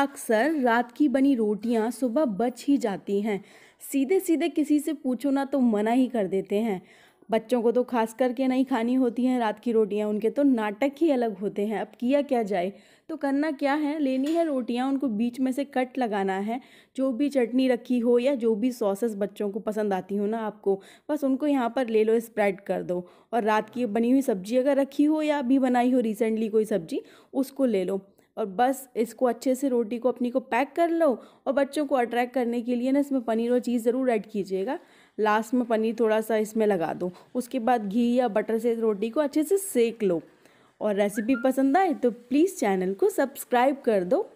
अक्सर रात की बनी रोटियां सुबह बच ही जाती हैं। सीधे सीधे किसी से पूछो ना तो मना ही कर देते हैं। बच्चों को तो खास करके नहीं खानी होती हैं रात की रोटियां, उनके तो नाटक ही अलग होते हैं। अब किया क्या जाए, तो करना क्या है, लेनी है रोटियां, उनको बीच में से कट लगाना है। जो भी चटनी रखी हो या जो भी सॉसेस बच्चों को पसंद आती हो ना आपको, बस उनको यहाँ पर ले लो, स्प्रेड कर दो। और रात की बनी हुई सब्जी अगर रखी हो या अभी बनाई हो रिसेंटली कोई सब्जी, उसको ले लो और बस इसको अच्छे से रोटी को अपनी को पैक कर लो। और बच्चों को अट्रैक्ट करने के लिए ना इसमें पनीर और चीज़ ज़रूर ऐड कीजिएगा। लास्ट में पनीर थोड़ा सा इसमें लगा दो। उसके बाद घी या बटर से रोटी को अच्छे से सेक लो। और रेसिपी पसंद आए तो प्लीज़ चैनल को सब्सक्राइब कर दो।